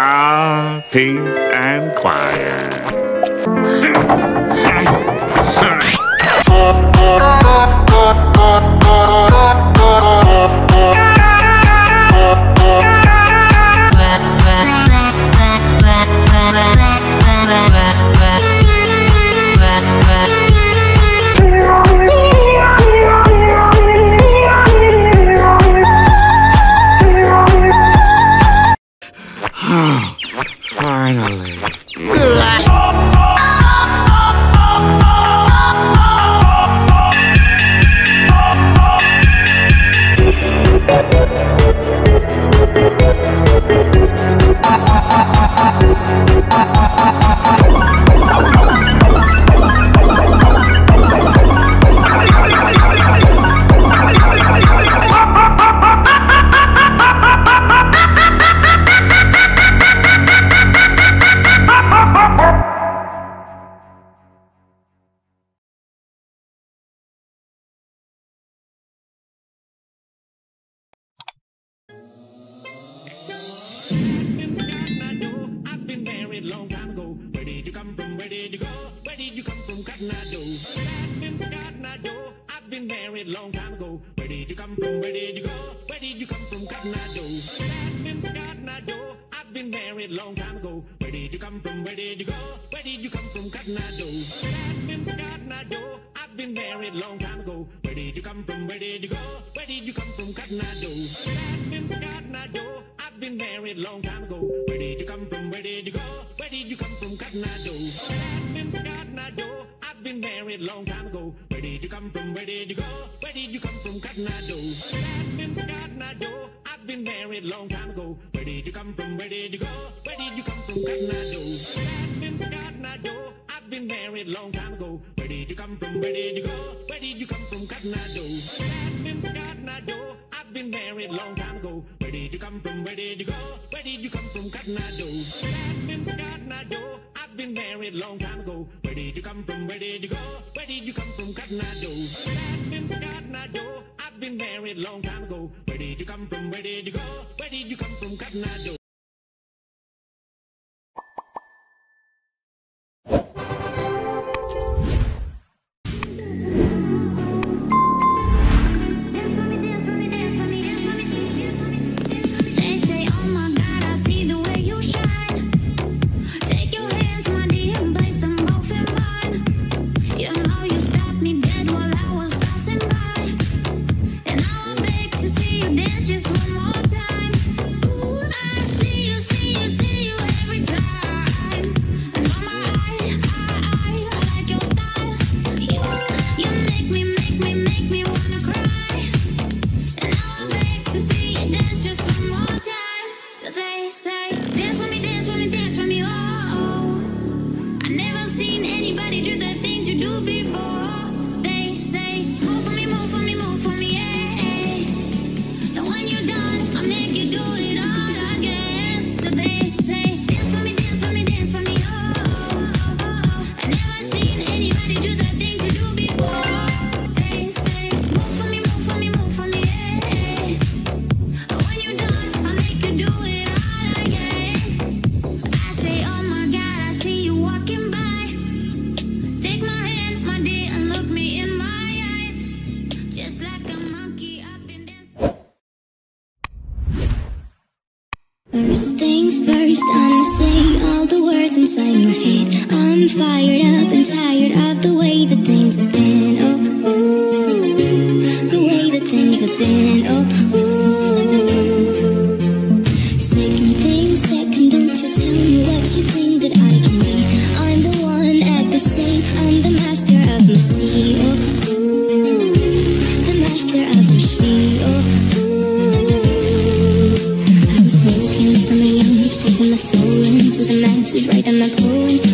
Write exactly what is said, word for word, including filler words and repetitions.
Ah, peace and quiet. Right on my poems.